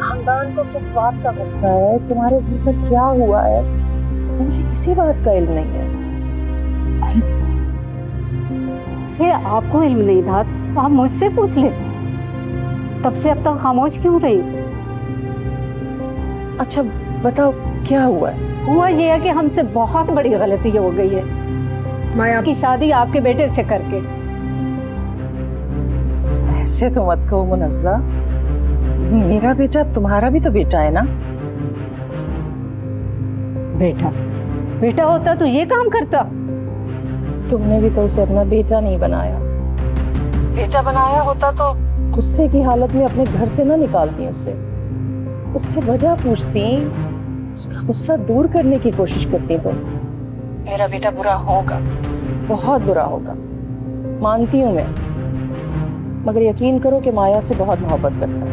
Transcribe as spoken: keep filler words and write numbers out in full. खानदान को किस बात का गुस्सा है, तुम्हारे घर पर क्या हुआ है, मुझे किसी बात का इल्म नहीं है। अरे आपको इल्म नहीं था तो आप मुझसे पूछ लेते, तब से अब तक खामोश क्यों रही? अच्छा बताओ क्या हुआ है? हुआ यह है कि हमसे बहुत बड़ी गलती हो गई है, माया की शादी आपके बेटे से करके। ऐसे तो मत कहो मुनज़्ज़ा, मेरा बेटा अब तुम्हारा भी तो बेटा है ना। बेटा बेटा होता तो ये काम करता। तुमने भी तो उसे अपना बेटा नहीं बनाया, बेटा बनाया होता तो गुस्से की हालत में अपने घर से ना निकालती उसे, उससे वजह पूछती, उसका गुस्सा दूर करने की कोशिश करती। तुम मेरा बेटा बुरा होगा, बहुत बुरा होगा, मानती हूँ मैं, मगर यकीन करो कि माया से बहुत मोहब्बत करता है।